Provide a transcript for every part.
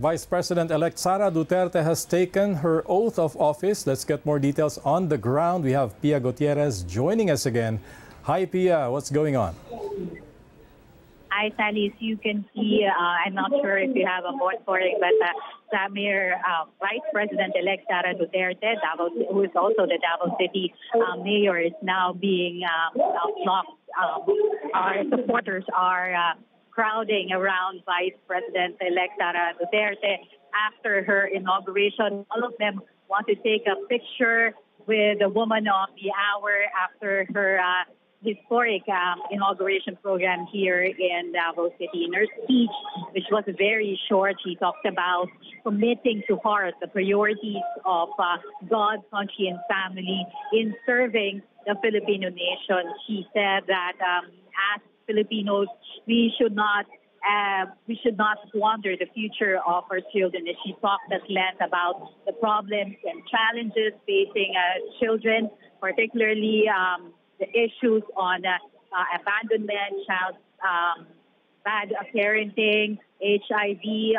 Vice President-elect Sara Duterte has taken her oath of office. Let's get more details on the ground. We have Pia Gutierrez joining us again. Hi, Pia. What's going on? Hi, Sally. As you can see, I'm not sure if you have a board for it, but Vice President-elect Sara Duterte, who is also the Davao City mayor, is now being blocked. Our supporters are crowding around Vice President-elect Sara Duterte after her inauguration. All of them want to take a picture with the woman of the hour after her historic inauguration program here in Davao City. In her speech, which was very short, she talked about committing to heart the priorities of God, country, and family in serving the Filipino nation. She said that as Filipinos, we should not squander the future of our children. And she talked at length about the problems and challenges facing children, particularly the issues on abandonment, child bad parenting, HIV,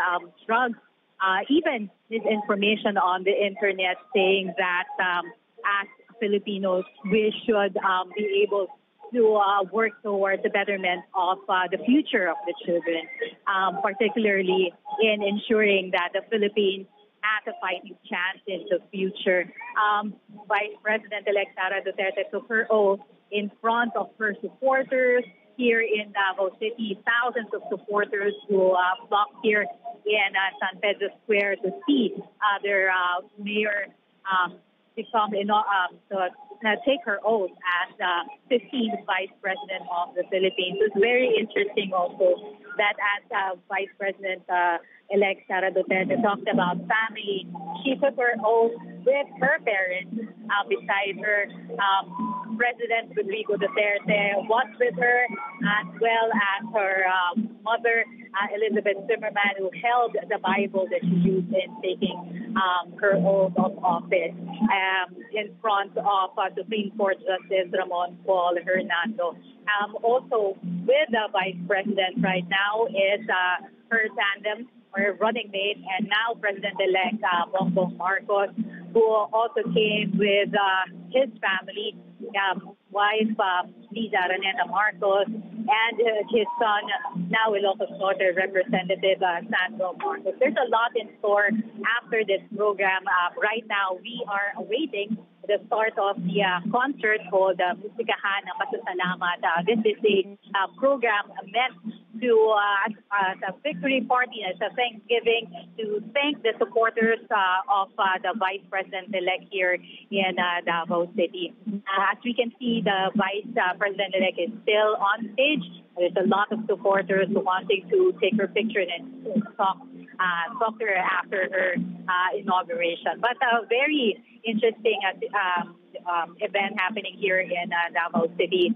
drugs, even misinformation on the internet, saying that as Filipinos, we should be able to work towards the betterment of the future of the children, particularly in ensuring that the Philippines has a fighting chance in the future. Vice President-elect Sara Duterte took her oath in front of her supporters here in Davao City. Thousands of supporters who flocked here in San Pedro Square to see their mayor take her oath as 15th Vice President of the Philippines. It's very interesting also that as Vice President-elect Sara Duterte talked about family, she took her oath with her parents beside her. President Rodrigo Duterte was with her, as well as her mother, Elizabeth Zimmerman, who held the Bible that she used in taking her oath of office in front of Supreme Court Justice Ramon-Paul Hernando. Also with the Vice President right now is her tandem, her running mate, and now President-elect Bong Bong Marcos, who also came with his family, wife Lisa Reneta Marcos, and his son, now Ilocos Norte Representative Sandro Marcos. There's a lot in store after this program. Right now, we are awaiting the start of the concert called Musikahan ng Pasusanamat. This is a program meant to the victory party, as a Thanksgiving, to thank the supporters of the Vice President-elect here in Davao City. As we can see, the Vice President-elect is still on stage. There's a lot of supporters wanting to take her picture and talk to her after her inauguration. But a very interesting event happening here in Davao City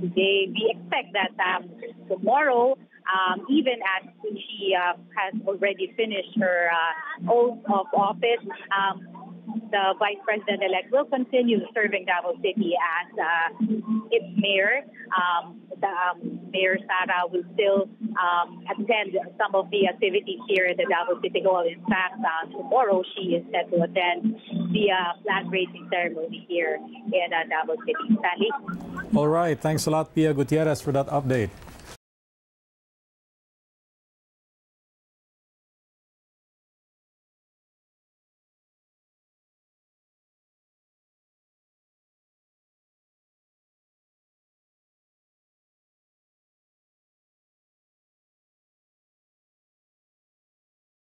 today. We expect that tomorrow, even as she has already finished her oath of office, the Vice President-elect will continue serving Davao City as its mayor. Mayor Sara will still attend some of the activities here at the Davao City Hall. In fact, tomorrow she is set to attend the flag raising ceremony here in Davao City. Sally? All right. Thanks a lot, Pia Gutierrez, for that update.